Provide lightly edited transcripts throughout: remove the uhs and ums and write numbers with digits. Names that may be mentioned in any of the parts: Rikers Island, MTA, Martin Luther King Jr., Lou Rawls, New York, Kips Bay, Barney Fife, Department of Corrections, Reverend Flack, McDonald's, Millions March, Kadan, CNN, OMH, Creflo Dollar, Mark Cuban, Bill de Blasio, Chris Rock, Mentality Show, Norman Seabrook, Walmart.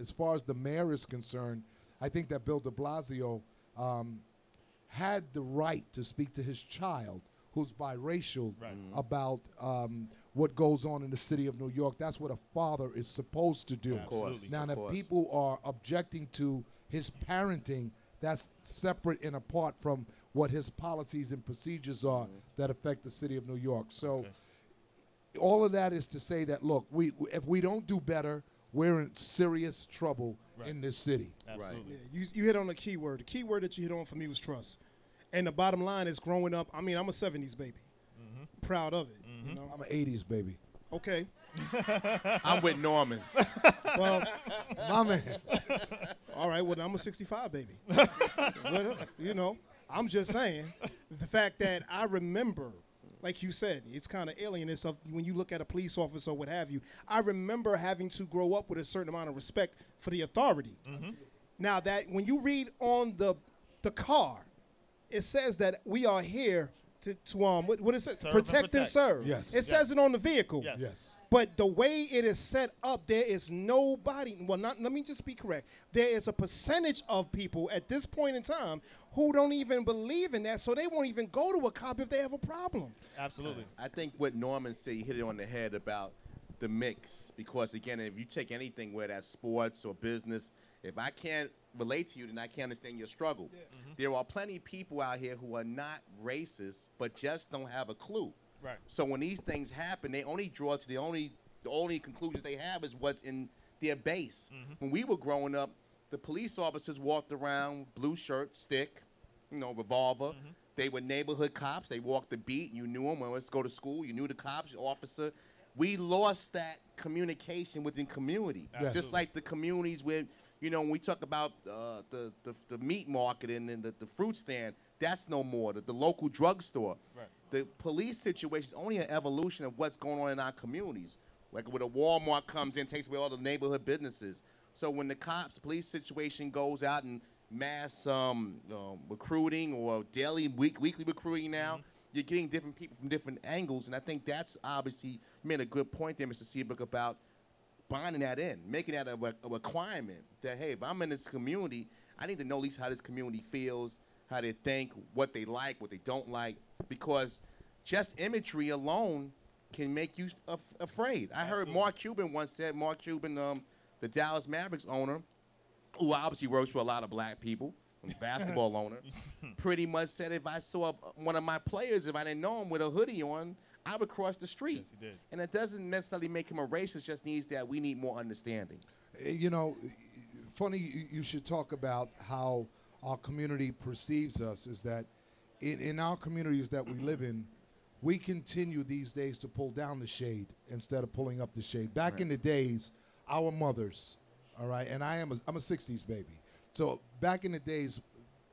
as far as the mayor is concerned, I think that Bill de Blasio had the right to speak to his child, who's biracial, right, about what goes on in the city of New York. That's what a father is supposed to do. Yeah, absolutely. Now, if people are objecting to his parenting, that's separate and apart from what his policies and procedures are that affect the city of New York. So all of that is to say that, look, if we don't do better, we're in serious trouble in this city. Absolutely. Right. Yeah, you hit on a key word. The key word that you hit on for me was trust. And the bottom line is, growing up, I mean, I'm a 70s baby. Proud of it. You know? I'm an 80s baby. Okay. I'm with Norman. Well, my man. All right, well, I'm a 65 baby. You know, I'm just saying, the fact that I remember, like you said, it's kind of alien and stuff when you look at a police officer or what have you. I remember having to grow up with a certain amount of respect for the authority. Now, that when you read on the car, it says that we are here to what it says, protect and serve. Yes. It says it on the vehicle. Yes. But the way it is set up, there is nobody, well, not, let me just be correct. There is a percentage of people at this point in time who don't even believe in that, so they won't even go to a cop if they have a problem. Absolutely. I think what Norman said, you hit it on the head about the mix, because, again, if you take anything, whether that's sports or business, if I can't relate to you, then I can't understand your struggle. Yeah. There are plenty of people out here who are not racist, but just don't have a clue. Right. So when these things happen, they only draw to the only conclusions they have is what's in their base. When we were growing up, the police officers walked around, blue shirt, stick, you know, revolver. They were neighborhood cops. They walked the beat. You knew them. Well, let's go to school. You knew the cops, your officer. We lost that communication within community. Absolutely. Just like the communities where, you know, when we talk about the meat market and the fruit stand, that's no more. The local drugstore. Right. The police situation is only an evolution of what's going on in our communities. Like when a Walmart comes in, takes away all the neighborhood businesses. So when the police situation goes out and mass recruiting or daily, weekly recruiting now, you're getting different people from different angles. And I think that's obviously, you made a good point there, Mr. Seabrook, about binding that in, making that a requirement that, hey, if I'm in this community, I need to know at least how this community feels, how they think, what they like, what they don't like, because just imagery alone can make you afraid. I heard Mark Cuban once said, Mark Cuban, the Dallas Mavericks owner, who obviously works for a lot of black people, basketball owner, pretty much said, if I saw one of my players, if I didn't know him, with a hoodie on, I would cross the street. Yes, he did. And it doesn't necessarily make him a racist, just needs that we need more understanding. You know, funny you should talk about how our community perceives us, is that in our communities that we live in, we continue these days to pull down the shade instead of pulling up the shade. Back in the days, our mothers, all right, and I'm a 60s baby. So back in the days,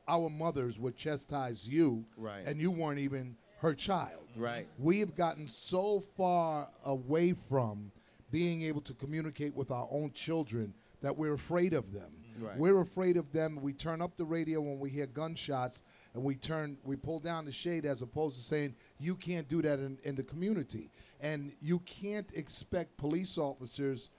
our mothers would chastise you, and you weren't even her child. Right. We have gotten so far away from being able to communicate with our own children that we're afraid of them. Right. We're afraid of them. We turn up the radio when we hear gunshots, and we pull down the shade, as opposed to saying, you can't do that in the community. And you can't expect police officers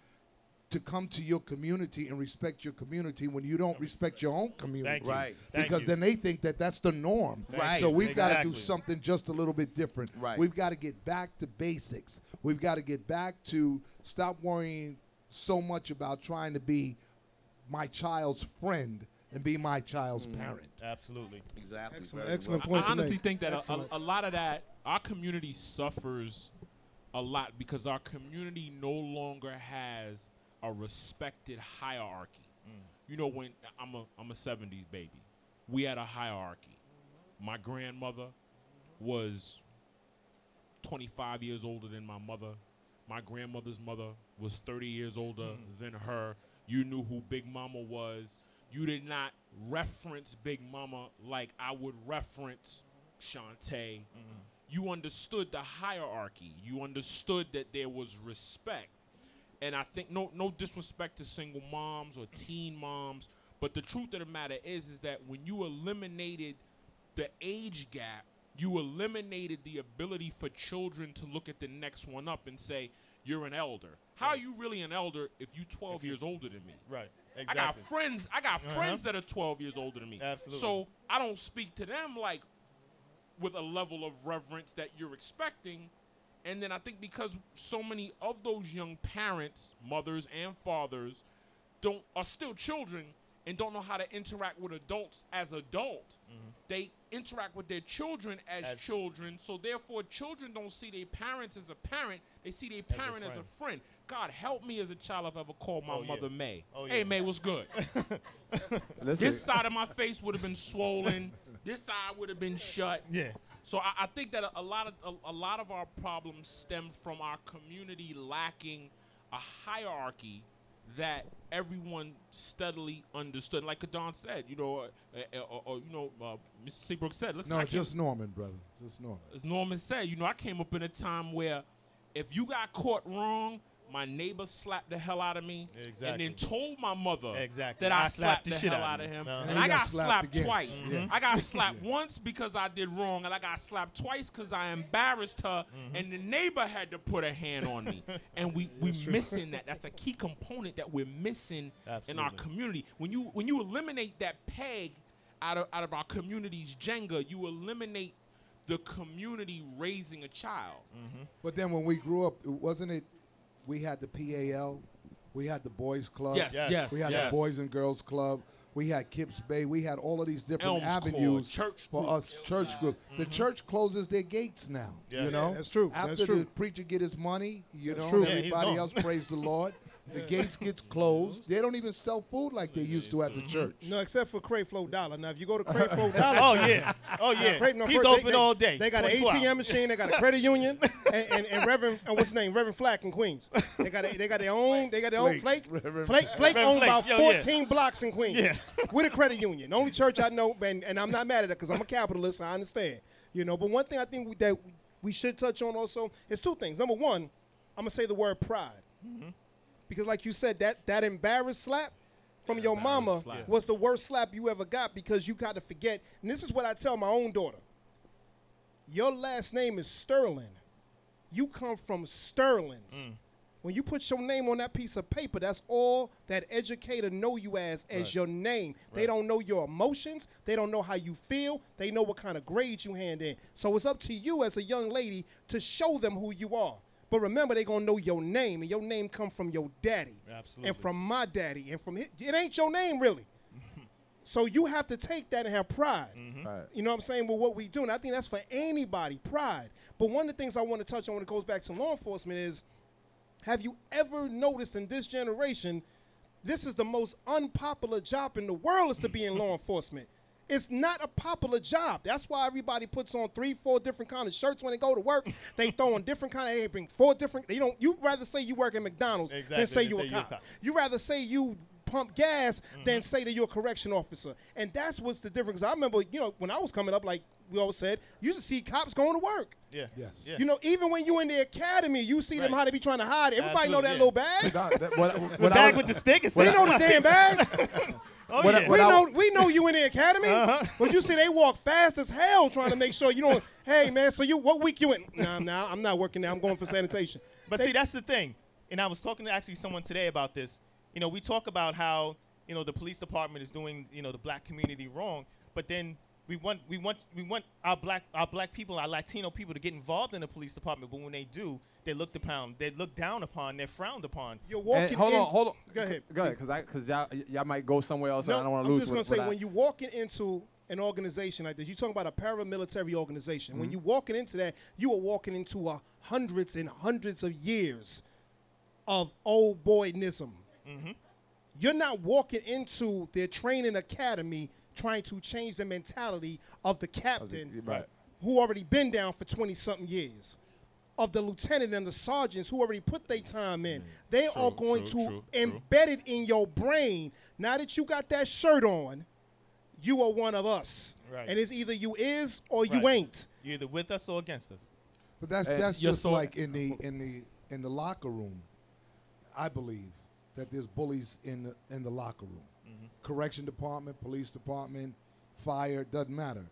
to come to your community and respect your community when you don't respect your own community. Right. Because then they think that that's the norm. Right. So we've got to do something just a little bit different. Right. We've got to get back to basics. We've got to get back to stop worrying so much about trying to be my child's friend and be my child's parent. Absolutely. Exactly. Excellent, excellent point. I honestly think that a lot of that, our community suffers a lot because our community no longer has a respected hierarchy. You know, when I'm a 70s baby, we had a hierarchy. My grandmother was 25 years older than my mother. My grandmother's mother was 30 years older than her. You knew who Big Mama was. You did not reference Big Mama like I would reference Shantae. You understood the hierarchy. You understood that there was respect. And I think no disrespect to single moms or teen moms, but the truth of the matter is that when you eliminated the age gap, you eliminated the ability for children to look at the next one up and say, you're an elder. How are you really an elder if you're 12 years older than me? Right. Exactly. I got friends that are 12 years older than me. Absolutely. So I don't speak to them like with a level of reverence that you're expecting. And then I think because so many of those young parents, mothers and fathers, are still children and don't know how to interact with adults as adults. Mm-hmm. They interact with their children as children, so therefore children don't see their parents as a parent. They see their parent as a friend. God help me as a child if I ever called my mother May. Oh, yeah. Hey, May, what's good? This side of my face would have been swollen. This side would have been shut. Yeah. So I think that a lot of our problems stem from our community lacking a hierarchy that everyone steadily understood. Like Kadan said, you know, Mr. Seabrook said, listen, just Norman, brother. As Norman said, you know, I came up in a time where if you got caught wrong, my neighbor slapped the hell out of me and then told my mother that I slapped the shit out of him. And I got slapped twice. Mm-hmm. I got slapped once because I did wrong, and I got slapped twice because I embarrassed her, and the neighbor had to put a hand on me. And we're missing that. That's a key component that we're missing in our community. When you eliminate that peg out of our community's Jenga, you eliminate the community raising a child. Mm-hmm. But then when we grew up, wasn't it, we had the PAL, we had the Boys Club, we had the Boys and Girls Club, we had Kips Bay, we had all of these different avenues for us church groups. Mm-hmm. The church closes their gates now, you know? Yeah, that's true. After the preacher get his money, you know, everybody else praise the Lord. The gates gets closed. They don't even sell food like they used to at the church. No, except for Creflo Dollar. Now, if you go to Creflo Dollar, he's open all day. They got an ATM machine. They got a credit union, and Reverend what's his name, Reverend Flack in Queens. They got their own flake owned about 14 blocks in Queens with a credit union. The only church I know, and I'm not mad at it because I'm a capitalist. I understand, you know. But one thing I think that we should touch on also is two things. Number one, I'm gonna say the word pride. Mm-hmm. Because like you said, that embarrassed slap from your mama was the worst slap you ever got, because you got to forget. And this is what I tell my own daughter. Your last name is Sterling. You come from Sterling's. Mm. When you put your name on that piece of paper, that's all that educator know you as your name. Right. They don't know your emotions. They don't know how you feel. They know what kind of grade you hand in. So it's up to you as a young lady to show them who you are. But remember, they're going to know your name, and your name come from your daddy. Absolutely. And from my daddy. And from his, it ain't your name, really. So you have to take that and have pride. Mm-hmm. Right. You know what I'm saying? Well, what we do, and I think that's for anybody, pride. But one of the things I want to touch on when it goes back to law enforcement is, have you ever noticed in this generation, this is the most unpopular job in the world, is to be in law enforcement. It's not a popular job. That's why everybody puts on 3, 4 different kind of shirts when they go to work. They throw on different kind of, they bring 4 different, they don't, you'd rather say you work at McDonald's than say you're a cop. You'd rather say you pump gas than say that you're a correction officer. And that's what's the difference. I remember, you know, when I was coming up, like we always said, you used to see cops going to work. Yeah. Yes. Yeah. You know, even when you in the academy, you see them how they be trying to hide it. Everybody know that little bag. The bag with the stick. They know the damn bag. We know you in the academy, but you see they walk fast as hell trying to make sure you don't. Hey man, so you what week you in? Nah, I'm not working now. I'm going for sanitation. But see, that's the thing. And I was talking to actually someone today about this. You know, we talk about how, you know, the police department is doing, you know, the black community wrong, but then we want our black people, our Latino people to get involved in the police department, but when they do, they looked upon, they look down upon, they're frowned upon. You're walking hold on. Go ahead, because y'all might go somewhere else. No, I don't want to lose. I'm just gonna say, when you're walking into an organization like this, you're talking about a paramilitary organization. Mm-hmm. When you're walking into that, you are walking into hundreds and hundreds of years of old boyism. Mm-hmm. You're not walking into their training academy trying to change the mentality of the captain who already been down for 20-something years, of the lieutenant and the sergeants who already put their time in. They are going to embed it in your brain. Now that you got that shirt on, you are one of us. Right. And it's either you is or you ain't. You're either with us or against us. But that's just like in the locker room. I believe that there's bullies in the locker room. Correction department, police department, fire, doesn't matter.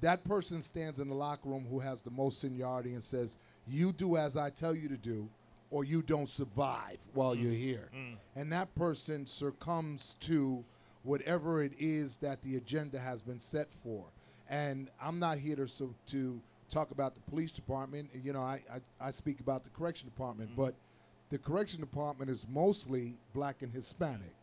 That person stands in the locker room who has the most seniority and says, you do as I tell you to do, or you don't survive while you're here. And that person succumbs to whatever it is that the agenda has been set for. And I'm not here to talk about the police department. You know, I speak about the correction department, but the correction department is mostly black and Hispanic.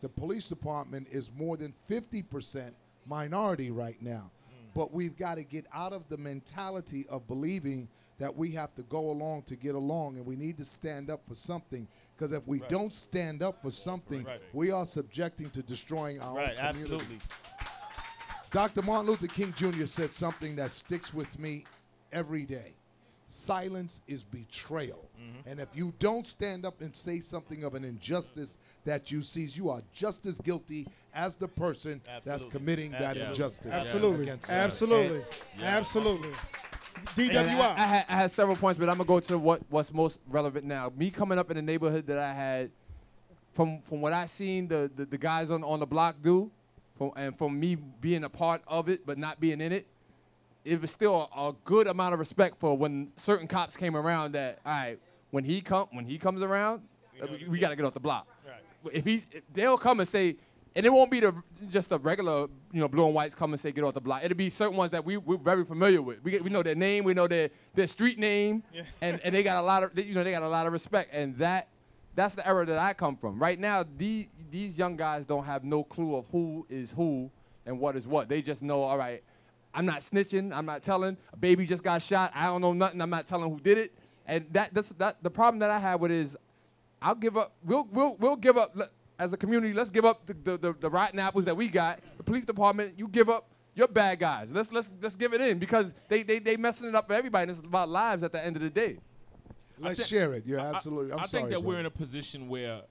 The police department is more than 50% minority right now. But we've got to get out of the mentality of believing that we have to go along to get along, and we need to stand up for something. Because if we don't stand up for something, we are subjecting to destroying our own community. Absolutely. Dr. Martin Luther King Jr. said something that sticks with me every day. Silence is betrayal. And if you don't stand up and say something of an injustice that you see, you are just as guilty as the person that's committing that injustice. Absolutely. DWI. I had several points, but I'm going to go to what's most relevant now. Me coming up in the neighborhood that I had, from what I seen the guys on the block do, and from me being a part of it but not being in it, it was still a good amount of respect for when certain cops came around that, all right, when he comes around, we got to get off the block. If they'll come and say, and it won't be just a regular, you know, blue and whites come and say get off the block. It'll be certain ones that we're very familiar with. We know their name, we know their street name, and they got a lot of respect. And that's the era that I come from. Right now, these young guys don't have no clue of who is who and what is what. They just know, all right, I'm not snitching, I'm not telling. A baby just got shot, I don't know nothing, I'm not telling who did it. And that's the problem that I have with is, I'll give up, we'll give up, as a community, let's give up the rotten apples that we got. The police department, you give up your bad guys. Let's give it in, because they messing it up for everybody, and it's about lives at the end of the day. Let's share it, you're absolutely, I'm sorry. I think that we're in a position where,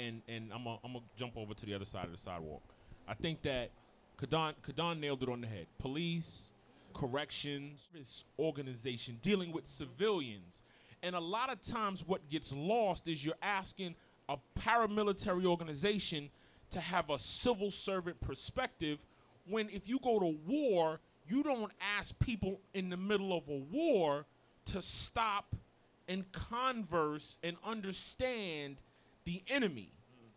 and I'm gonna jump over to the other side of the sidewalk. I think that Kadan nailed it on the head. Police, corrections, this organization dealing with civilians. And a lot of times what gets lost is you're asking a paramilitary organization to have a civil servant perspective, when if you go to war, you don't ask people in the middle of a war to stop and converse and understand the enemy.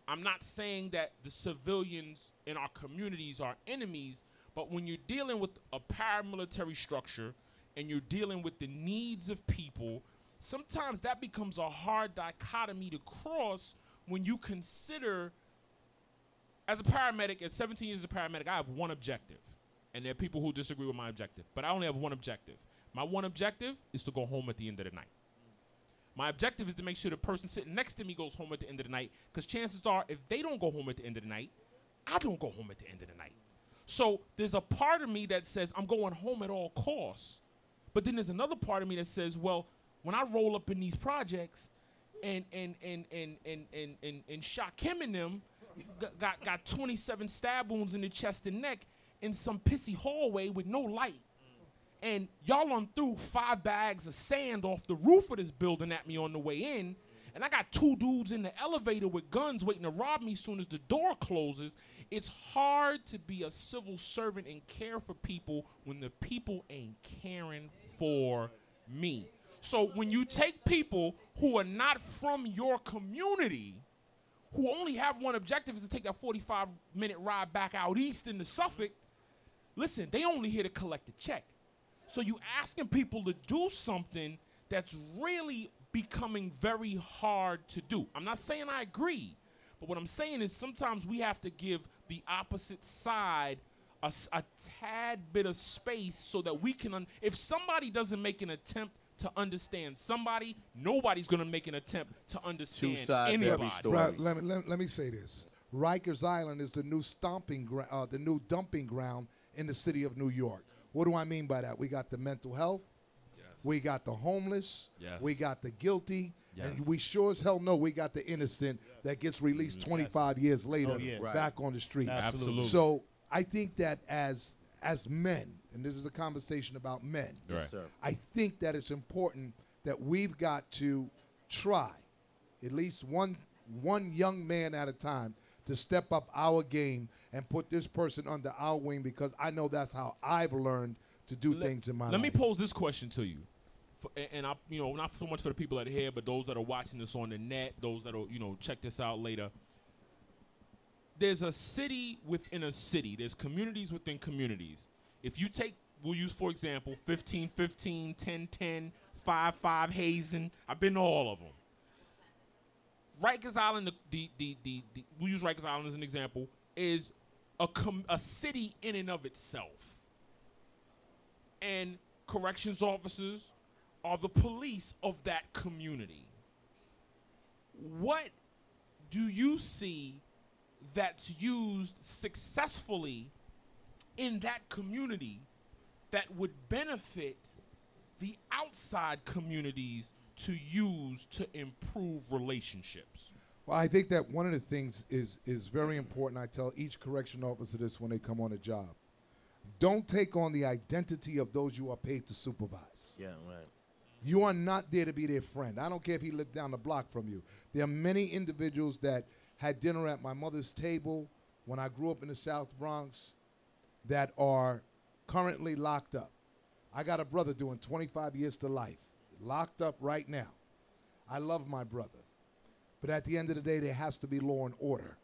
I'm not saying that the civilians in our communities are enemies, but when you're dealing with a paramilitary structure and you're dealing with the needs of people, sometimes that becomes a hard dichotomy to cross when you consider, as a paramedic, at 17 years as a paramedic, I have one objective, and there are people who disagree with my objective, but I only have one objective. My one objective is to go home at the end of the night. My objective is to make sure the person sitting next to me goes home at the end of the night, because chances are if they don't go home at the end of the night, I don't go home at the end of the night. So there's a part of me that says I'm going home at all costs, but then there's another part of me that says, well, when I roll up in these projects and Shaquem and them got 27 stab wounds in the chest and neck in some pissy hallway with no light, and y'all threw 5 bags of sand off the roof of this building at me on the way in, and I got 2 dudes in the elevator with guns waiting to rob me as soon as the door closes. It's hard to be a civil servant and care for people when the people ain't caring for me. So when you take people who are not from your community, who only have one objective is to take that 45-minute ride back out east into Suffolk, listen, they only here to collect a check. So you asking people to do something that's really becoming very hard to do. I'm not saying I agree, but what I'm saying is sometimes we have to give the opposite side a tad bit of space so that we can, if somebody doesn't make an attempt to understand somebody, nobody's gonna make an attempt to understand anybody. Let me say this. Rikers Island is the new dumping ground in the city of New York. What do I mean by that? We got the mental health, we got the homeless, we got the guilty, and we sure as hell know we got the innocent that gets released 25 years later back on the street. Absolutely. So I think that as men, and this is a conversation about men, I think that it's important that we've got to try, at least one young man at a time, to step up our game and put this person under our wing, because I know that's how I've learned to do things in my life. Let me pose this question to you. and I, you know, not so much for the people that are here, but those that are watching this on the net, those that will, you know, check this out later. There's a city within a city. There's communities within communities. If you take, we'll use, for example, 1515, 1010, 55 Hazen. I've been to all of them. Rikers Island, we'll use Rikers Island as an example, is a city in and of itself. And corrections officers are the police of that community. What do you see that's used successfully in that community that would benefit the outside communities to use to improve relationships? Well, I think that one of the things is very important. I tell each correction officer this when they come on a job. Don't take on the identity of those you are paid to supervise. Yeah, right. You are not there to be their friend. I don't care if he lived down the block from you. There are many individuals that had dinner at my mother's table when I grew up in the South Bronx that are currently locked up. I got a brother doing 25 years to life, locked up right now. I love my brother. But at the end of the day, there has to be law and order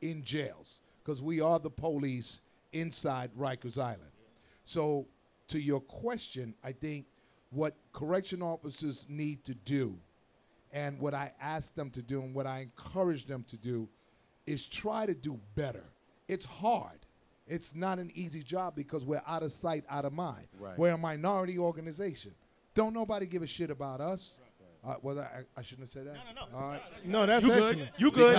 in jails because we are the police inside Rikers Island. So to your question, I think what correction officers need to do and what I ask them to do and what I encourage them to do is try to do better. It's hard. It's not an easy job because we're out of sight, out of mind. Right. We're a minority organization. Don't nobody give a shit about us. Well, I shouldn't have said that. No. All right. No, that's excellent. You good.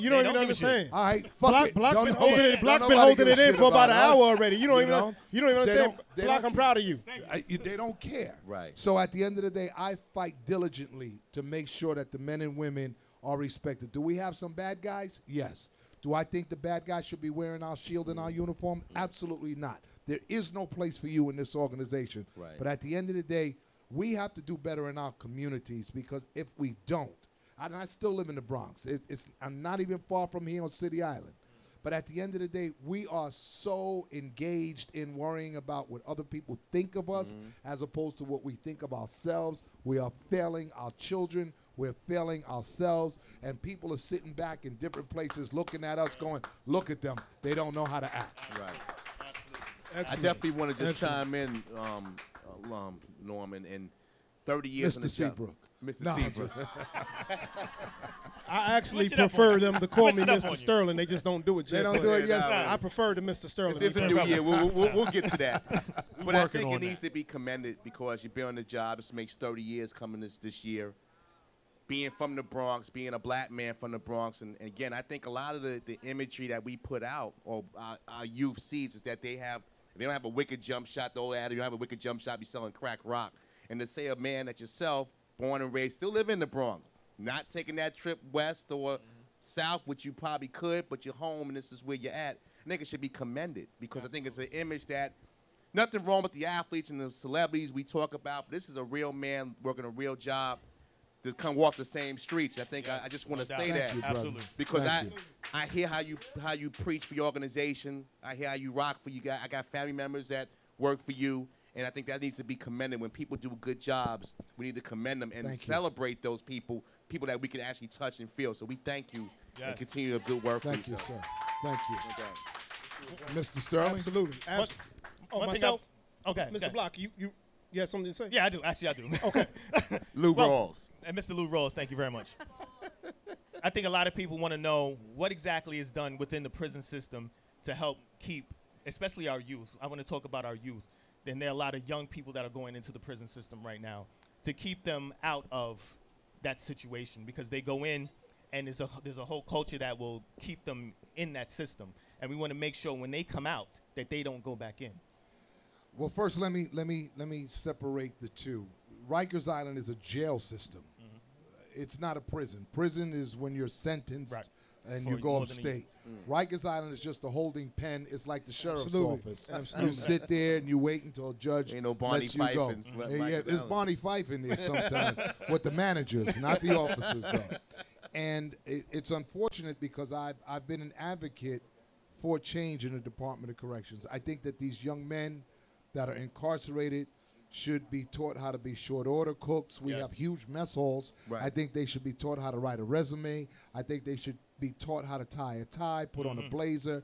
You don't even understand. All right. Block been holding it in for about an hour already. You don't even understand. Block, I'm proud of you. They don't care. Right. So at the end of the day, I fight diligently to make sure that the men and women are respected. Do we have some bad guys? Yes. Do I think the bad guy should be wearing our shield and our uniform? Absolutely not. There is no place for you in this organization. Right. But at the end of the day, we have to do better in our communities because if we don't, and I still live in the Bronx. I'm not even far from here on City Island. But at the end of the day, we are so engaged in worrying about what other people think of us as opposed to what we think of ourselves. We are failing our children. We're failing ourselves. And people are sitting back in different places looking at us going, look at them. They don't know how to act. Right. Excellent. I definitely want to just chime in, Norman, in 30 years in the job. Mr. Seabrook. I actually prefer them to call me Mr. Sterling. They just don't do it yet. They don't do it yet. I prefer to Mr. Sterling. It's a new year. We'll get to that. But I think it needs to be commended because you've been on the job. This makes 30 years coming this year. Being from the Bronx, being a black man from the Bronx. And again, I think a lot of the imagery that we put out or our youth sees is that they have, if they don't have a wicked jump shot, the old ad, you don't have a wicked jump shot, you're selling crack rock. And to say a man that yourself, born and raised, still live in the Bronx, not taking that trip west or south, which you probably could, but you're home and this is where you're at, I think it should be commended because I think it's an image that, nothing wrong with the athletes and the celebrities we talk about, but this is a real man working a real job to come walk the same streets. I think I just want to say that. Absolutely. Because I hear how you preach for your organization. I hear how you rock for you guys. I got family members that work for you, and I think that needs to be commended. When people do good jobs, we need to commend them and celebrate those people that we can actually touch and feel. So we thank you and continue your good work. Thank you, sir. Thank you. Mr. Sterling? Absolutely. Mr. Block, you have something to say? Yeah, I do. Actually, I do. Okay. Lou Rawls. And Mr. Lou Rawls, thank you very much. I think a lot of people want to know what exactly is done within the prison system to help keep, especially our youth. I want to talk about our youth. And there are a lot of young people that are going into the prison system right now to keep them out of that situation because they go in and there's a whole culture that will keep them in that system. And we want to make sure when they come out that they don't go back in. Well, first, let me separate the two. Rikers Island is a jail system. It's not a prison. Prison is when you're sentenced and you go upstate. Rikers Island is just a holding pen. It's like the sheriff's office. Absolutely. You sit there and you wait until a judge lets you go. There's Barney Fife in there sometimes with the managers, not the officers, though. And it's unfortunate because I've been an advocate for change in the Department of Corrections. I think that these young men that are incarcerated should be taught how to be short order cooks. We have huge mess halls. Right. I think they should be taught how to write a resume. I think they should be taught how to tie a tie, put on a blazer,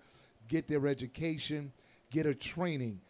get their education, get a training.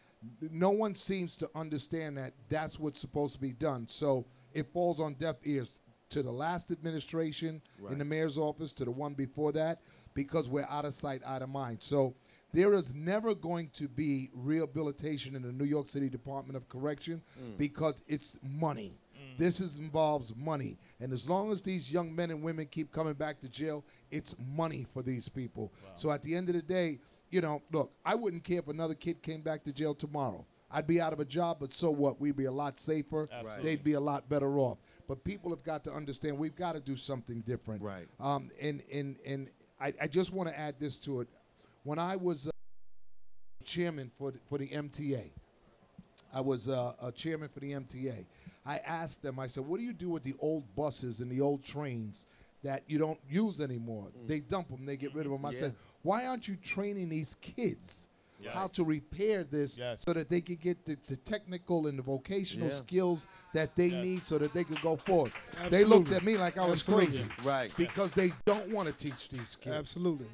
No one seems to understand that that's what's supposed to be done. So it falls on deaf ears to the last administration in the mayor's office, to the one before that, because we're out of sight, out of mind. So there is never going to be rehabilitation in the New York City Department of Correction because it's money. This involves money. And as long as these young men and women keep coming back to jail, it's money for these people. Wow. So at the end of the day, you know, look, I wouldn't care if another kid came back to jail tomorrow. I'd be out of a job, but so what? We'd be a lot safer. Absolutely. They'd be a lot better off. But people have got to understand we've got to do something different. Right. And I just want to add this to it. When I was chairman for the MTA, I was a chairman for the MTA. I asked them, I said, what do you do with the old buses and the old trains that you don't use anymore? They dump them, they get rid of them. I said, why aren't you training these kids how to repair this so that they could get the technical and the vocational skills that they need so that they could go forward? Absolutely. They looked at me like I was crazy because they don't want to teach these kids. Absolutely.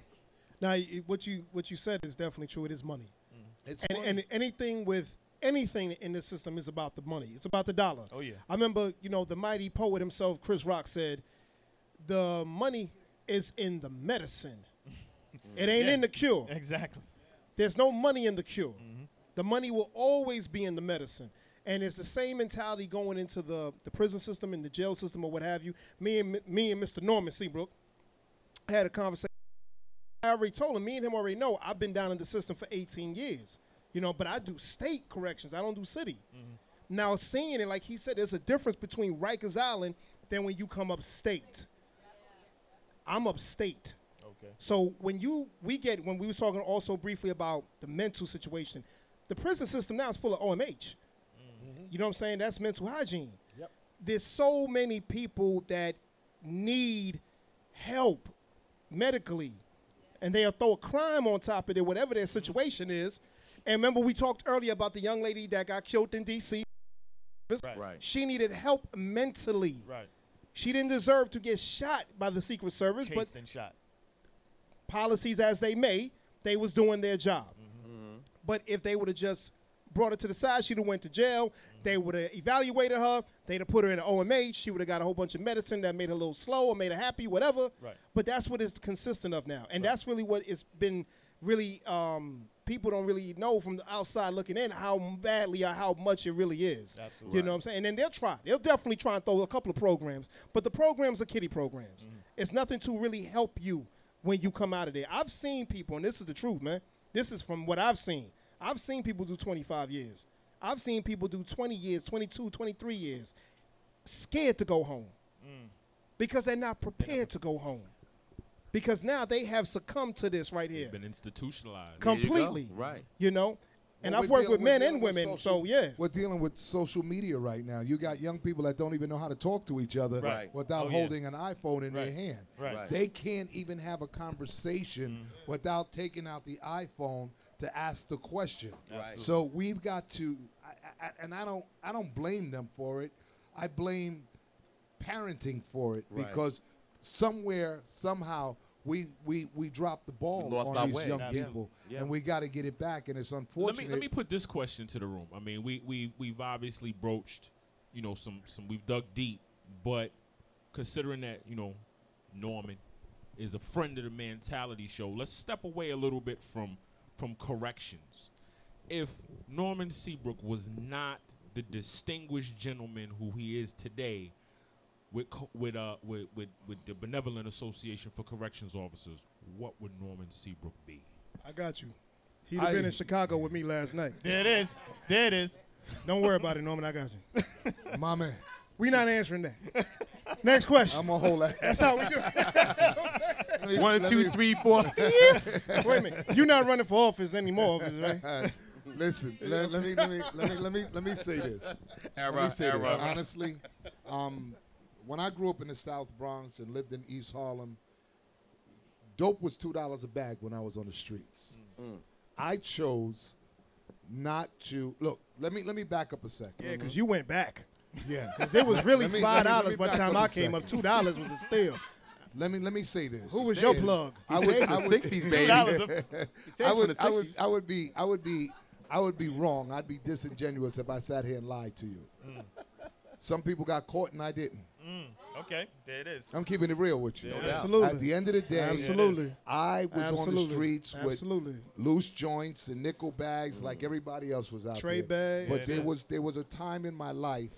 Now, what you said is definitely true. It is money. It's and anything with anything in this system is about the money. It's about the dollar. Oh, yeah. I remember, you know, the mighty poet himself, Chris Rock, said, the money is in the medicine. It ain't in the cure. Exactly. There's no money in the cure. The money will always be in the medicine. And it's the same mentality going into the prison system and the jail system or what have you. Me and Mr. Norman Seabrook had a conversation. I already told him, me and him already know, I've been down in the system for 18 years. You know, but I do state corrections. I don't do city. Now, seeing it, like he said, there's a difference between Rikers Island than when you come upstate. I'm upstate. Okay. So when we was talking also briefly about the mental situation, the prison system now is full of OMH. You know what I'm saying? That's mental hygiene. Yep. There's so many people that need help medically, and they'll throw a crime on top of it, whatever their situation is. And remember, we talked earlier about the young lady that got killed in D.C. Right. She needed help mentally. Right. She didn't deserve to get shot by the Secret Service. Chased and shot. Policies as they may, they was doing their job. But if they would have just brought her to the side, she'd have went to jail. They would have evaluated her. They'd have put her in an OMH. She would have got a whole bunch of medicine that made her a little slow or made her happy, whatever. Right. But that's what it's consistent of now. And that's really what it's been really... people don't really know from the outside looking in how badly or how much it really is. Absolutely. You know what I'm saying? And then they'll try. They'll definitely try and throw a couple of programs. But the programs are kiddie programs. It's nothing to really help you when you come out of there. I've seen people, and this is the truth, man. This is from what I've seen. I've seen people do 25 years. I've seen people do 20 years, 22, 23 years, scared to go home because they're not prepared to go home. Because now they have succumbed to this right here. They've been institutionalized. Completely. You right. You know? And I've worked with men and women, so yeah. We're dealing with social media right now. You got young people that don't even know how to talk to each other without holding an iPhone in their hand. Right. They can't even have a conversation without taking out the iPhone to ask the question. Right. So we've got to, and I don't blame them for it. I blame parenting for it because somewhere, somehow, we dropped the ball on these young people, and we got to get it back, and it's unfortunate. Let me put this question to the room. I mean, we've obviously broached, you know, we've dug deep, but considering that, you know, Norman is a friend of the Mentality Show, let's step away a little bit from corrections. If Norman Seabrook was not the distinguished gentleman who he is today, with the Benevolent Association for Corrections Officers, what would Norman Seabrook be? I got you. He'd have been in Chicago with me last night. There it is. There it is. Don't worry about it, Norman. I got you. My man. We not answering that. Next question. I'm going to hold that. That's how we do it. You know One, two, me. Three, four. Wait a minute. You're not running for office anymore, right? Listen, let me say this. Let me say this. Honestly, when I grew up in the South Bronx and lived in East Harlem, dope was $2 a bag when I was on the streets. I chose not to look. Let me back up a second. Yeah, because you went back. Yeah, because it was really $5 by the time I came up. $2 was a steal. Let me say this. Who was your plug? I would be wrong. I'd be disingenuous if I sat here and lied to you. Mm. Some people got caught and I didn't. Mm. Okay, there it is. I'm keeping it real with you. Yeah. Absolutely. At the end of the day, absolutely, I was on the streets with loose joints and nickel bags, like everybody else was out there. But there was a time in my life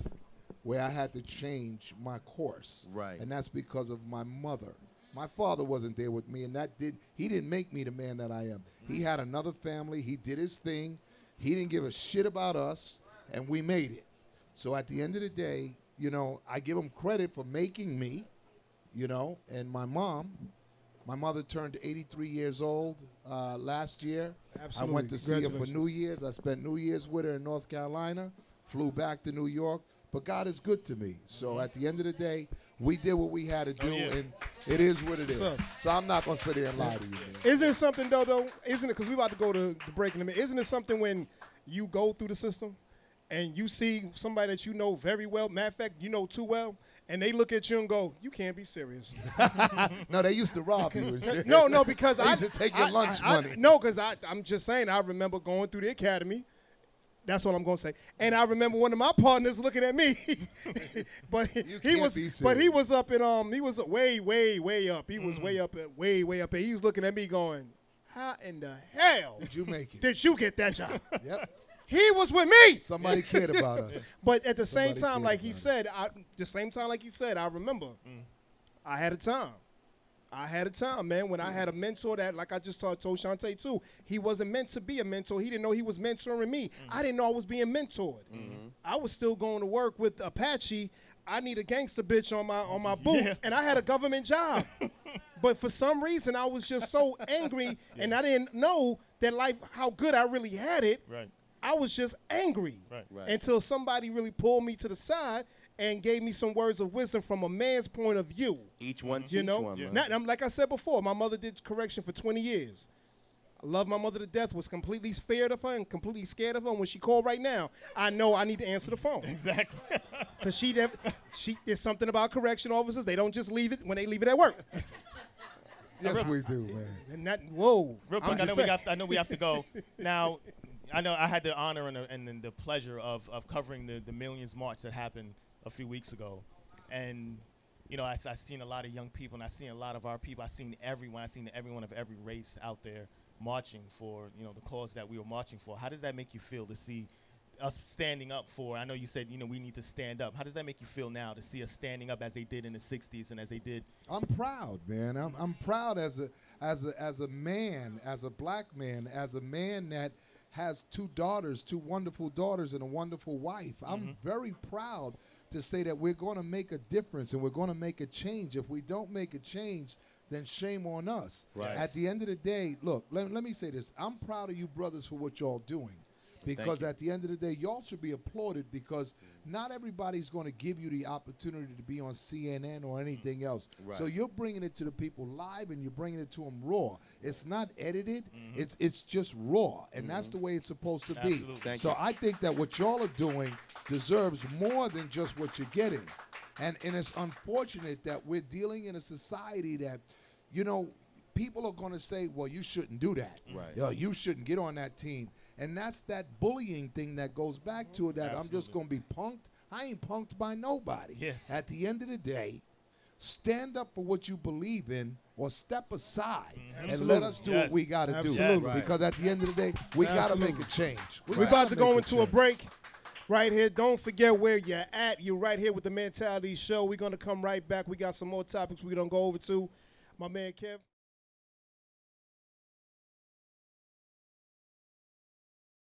where I had to change my course, right? And that's because of my mother. My father wasn't there with me, and he didn't make me the man that I am. Mm. He had another family. He did his thing. He didn't give a shit about us, and we made it. So at the end of the day, you know, I give him credit for making me, you know, and my mom. My mother turned 83 years old last year. Absolutely. I went to see her for New Year's. I spent New Year's with her in North Carolina, flew back to New York. But God is good to me. So at the end of the day, we did what we had to do, and it is what it is. So I'm not going to sit here and lie to you. Man. Isn't it something, though, isn't it, because we're about to go to the break in a minute, isn't it something when you go through the system? And you see somebody that you know very well, matter of fact, you know too well, and they look at you and go, "You can't be serious." No, they used to rob you. No, because I used to take your lunch money. No, because I'm just saying, I remember going through the academy. That's all I'm gonna say. And I remember one of my partners looking at me, but he was up in he was way up. He was way up. And he was looking at me going, "How in the hell did you make it? Did you get that job?" Yep. He was with me. Somebody cared about us. But at the same time, like he said, I remember I had a time. I had a time, man, when I had a mentor that, like I just told Shantae, too, he wasn't meant to be a mentor. He didn't know he was mentoring me. I didn't know I was being mentored. I was still going to work with Apache. I need a gangster bitch on my boot, and I had a government job. But for some reason, I was just so angry, and I didn't know that life, how good I really had it. Right. I was just angry until somebody really pulled me to the side and gave me some words of wisdom from a man's point of view. Each one, you know. One, like I said before, my mother did correction for 20 years. I love my mother to death, was completely scared of her and completely scared of her. And when she called right now, I know I need to answer the phone. Exactly. Because there's something about correction officers. They don't just leave it when they leave it at work. Yes, we do, man. And that, whoa. Real quick, I know we have to go. Now, I know I had the honor and the pleasure of covering the Millions March that happened a few weeks ago. And, you know, I've seen a lot of young people, and I've seen a lot of our people. I've seen everyone. I've seen everyone of every race out there marching for, you know, the cause that we were marching for. How does that make you feel to see us standing up for? I know you said, you know, we need to stand up. How does that make you feel now to see us standing up as they did in the 60s and as they did? I'm proud, man. I'm proud as a man, as a black man, as a man that has two wonderful daughters and a wonderful wife. I'm very proud to say that we're going to make a difference and we're going to make a change. If we don't make a change, then shame on us. Right. At the end of the day, look, let me say this. I'm proud of you brothers for what y'all doing, because at the end of the day, y'all should be applauded, because not everybody's going to give you the opportunity to be on CNN or anything else. Right. So you're bringing it to the people live, and you're bringing it to them raw. It's not edited. It's just raw, and that's the way it's supposed to be. So I think that what y'all are doing deserves more than just what you're getting. And it's unfortunate that we're dealing in a society that, you know, people are going to say, well, you shouldn't do that. Right. Yo, you shouldn't get on that team. And that's that bullying thing that goes back to it, that I'm just going to be punked. I ain't punked by nobody. Yes. At the end of the day, stand up for what you believe in, or step aside and let us do what we got to do. Because at the end of the day, we got to make a change. We're about to go into a break right here. Don't forget where you're at. You're right here with the Mentality Show. We're going to come right back. We got some more topics we're going to go over to. My man Kev.